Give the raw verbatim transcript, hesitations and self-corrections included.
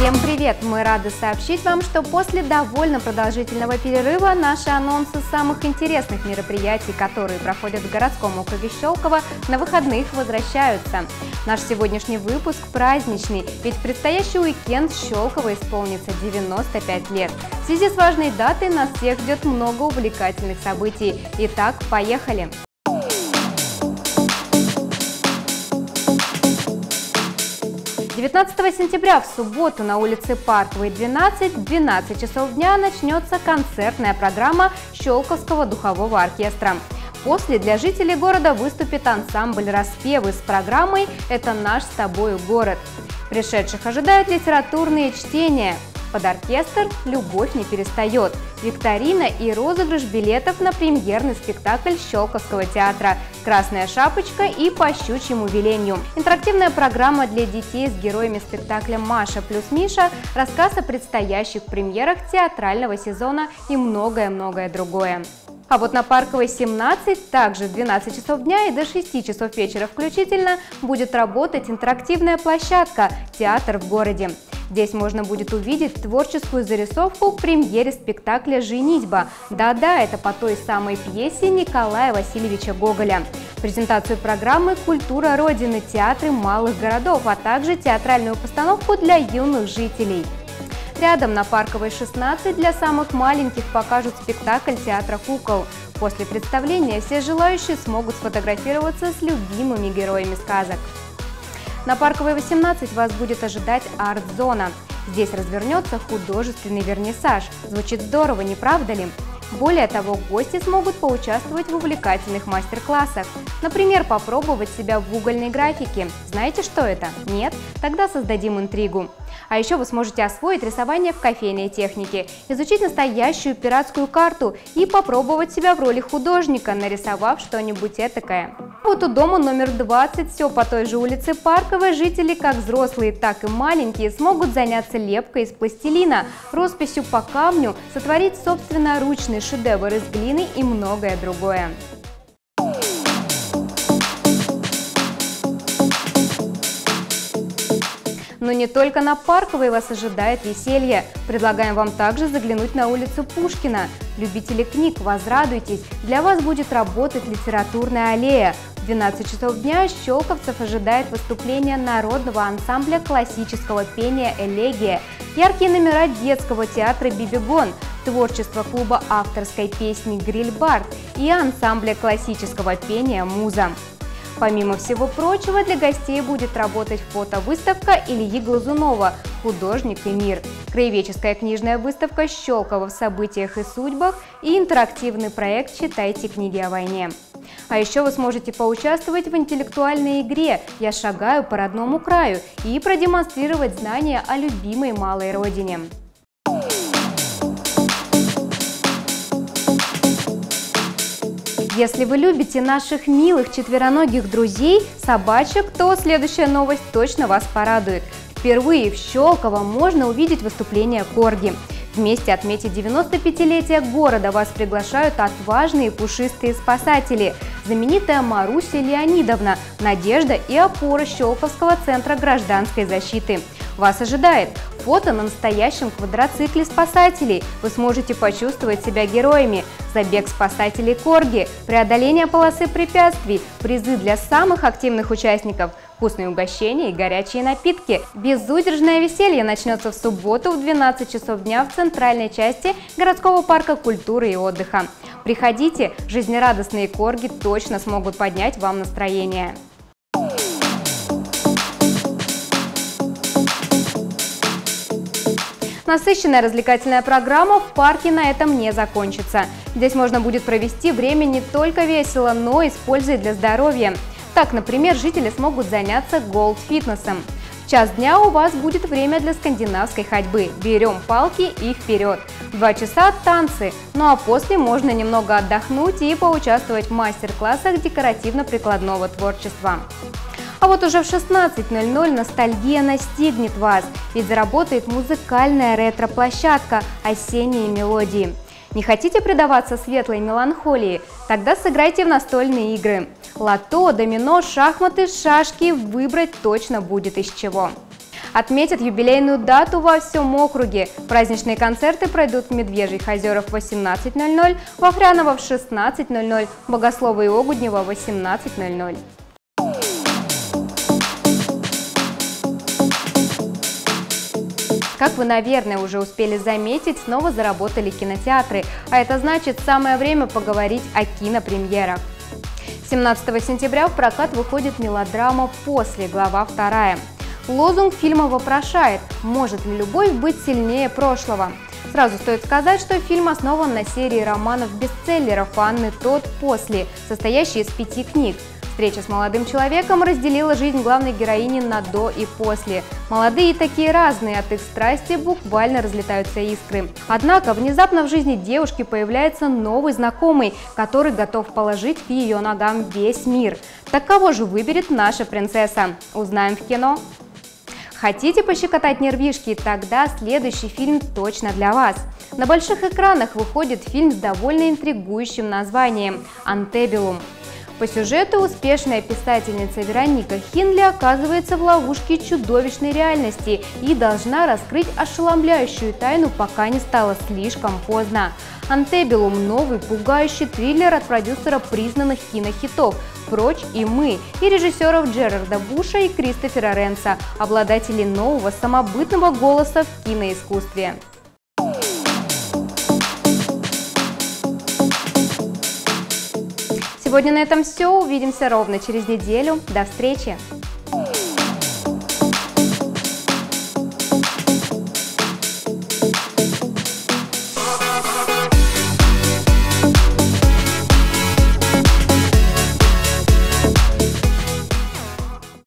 Всем привет! Мы рады сообщить вам, что после довольно продолжительного перерыва наши анонсы самых интересных мероприятий, которые проходят в городском округе Щелково, на выходных возвращаются. Наш сегодняшний выпуск праздничный, ведь в предстоящий уикенд Щелково исполнится девяносто пять лет. В связи с важной датой нас всех ждет много увлекательных событий. Итак, поехали! девятнадцатого сентября в субботу на улице Парковой двенадцать в двенадцать часов дня начнется концертная программа Щелковского духового оркестра. После для жителей города выступит ансамбль «Распевы» с программой «Это наш с тобою город». Пришедших ожидают литературные чтения. Под оркестр «Любовь не перестает», викторина и розыгрыш билетов на премьерный спектакль Щелковского театра «Красная шапочка» и «По щучьему велению». Интерактивная программа для детей с героями спектакля «Маша плюс Миша», рассказ о предстоящих премьерах театрального сезона и многое-многое другое. А вот на Парковой семнадцать также в двенадцать часов дня и до шести часов вечера включительно будет работать интерактивная площадка «Театр в городе». Здесь можно будет увидеть творческую зарисовку к премьере спектакля «Женитьба». Да-да, это по той самой пьесе Николая Васильевича Гоголя. Презентацию программы «Культура Родины. Театры малых городов», а также театральную постановку для юных жителей. Рядом на Парковой шестнадцать для самых маленьких покажут спектакль театра кукол. После представления все желающие смогут сфотографироваться с любимыми героями сказок. На Парковой восемнадцать вас будет ожидать арт-зона. Здесь развернется художественный вернисаж. Звучит здорово, не правда ли? Более того, гости смогут поучаствовать в увлекательных мастер-классах. Например, попробовать себя в угольной графике. Знаете, что это? Нет? Тогда создадим интригу. А еще вы сможете освоить рисование в кофейной технике, изучить настоящую пиратскую карту и попробовать себя в роли художника, нарисовав что-нибудь этакое. Вот у дома номер двадцать, все по той же улице Парковой, жители, как взрослые, так и маленькие, смогут заняться лепкой из пластилина, росписью по камню, сотворить собственноручный шедевр из глины и многое другое. Но не только на Парковой вас ожидает веселье. Предлагаем вам также заглянуть на улицу Пушкина. Любители книг, возрадуйтесь, для вас будет работать литературная аллея. В двенадцать часов дня щелковцев ожидает выступление народного ансамбля классического пения «Элегия», яркие номера детского театра «Бибигон», творчество клуба авторской песни «Гриль-бар» и ансамбля классического пения «Муза». Помимо всего прочего, для гостей будет работать фотовыставка Ильи Глазунова «Художник и мир», краеведческая книжная выставка «Щелково в событиях и судьбах» и интерактивный проект «Читайте книги о войне». А еще вы сможете поучаствовать в интеллектуальной игре «Я шагаю по родному краю» и продемонстрировать знания о любимой малой родине. Если вы любите наших милых четвероногих друзей, собачек, то следующая новость точно вас порадует. Впервые в Щелково можно увидеть выступление корги. Вместе отметить девяносто пятилетие города вас приглашают отважные пушистые спасатели. Знаменитая Маруся Леонидовна, надежда и опора Щелковского центра гражданской защиты. Вас ожидает фото на настоящем квадроцикле спасателей. Вы сможете почувствовать себя героями. Забег спасателей корги, преодоление полосы препятствий, призы для самых активных участников, вкусные угощения и горячие напитки. Безудержное веселье начнется в субботу в двенадцать часов дня в центральной части городского парка культуры и отдыха. Приходите, жизнерадостные корги точно смогут поднять вам настроение. Насыщенная развлекательная программа в парке на этом не закончится. Здесь можно будет провести время не только весело, но и с пользой для здоровья. Так, например, жители смогут заняться голд-фитнесом. В час дня у вас будет время для скандинавской ходьбы. Берем палки и вперед. В два часа танцы, ну а после можно немного отдохнуть и поучаствовать в мастер-классах декоративно-прикладного творчества. А вот уже в шестнадцать ноль-ноль ностальгия настигнет вас, ведь заработает музыкальная ретро-площадка «Осенние мелодии». Не хотите предаваться светлой меланхолии? Тогда сыграйте в настольные игры. Лото, домино, шахматы, шашки — выбрать точно будет из чего. отметят юбилейную дату во всем округе. Праздничные концерты пройдут в Медвежьих озерах в восемнадцать ноль-ноль, в Охряново в шестнадцать ноль-ноль, Богослова и Огуднева в восемнадцать ноль-ноль. Как вы, наверное, уже успели заметить, снова заработали кинотеатры, а это значит, самое время поговорить о кинопремьерах. семнадцатого сентября в прокат выходит мелодрама «После», глава вторая. Лозунг фильма вопрошает: может ли любовь быть сильнее прошлого? Сразу стоит сказать, что фильм основан на серии романов-бестселлеров Анны Тодд «После», состоящей из пяти книг. Встреча с молодым человеком разделила жизнь главной героини на «до» и «после». Молодые такие разные, от их страсти буквально разлетаются искры. Однако внезапно в жизни девушки появляется новый знакомый, который готов положить к ее ногам весь мир. Так кого же выберет наша принцесса? Узнаем в кино. Хотите пощекотать нервишки? Тогда следующий фильм точно для вас. На больших экранах выходит фильм с довольно интригующим названием «Антебелум». По сюжету успешная писательница Вероника Хинли оказывается в ловушке чудовищной реальности и должна раскрыть ошеломляющую тайну, пока не стало слишком поздно. «Антебелум» – новый пугающий триллер от продюсера признанных кинохитов «Прочь» и «Мы» и режиссеров Джерарда Буша и Кристофера Ренса, обладателей нового самобытного голоса в киноискусстве. Сегодня на этом все. Увидимся ровно через неделю. До встречи!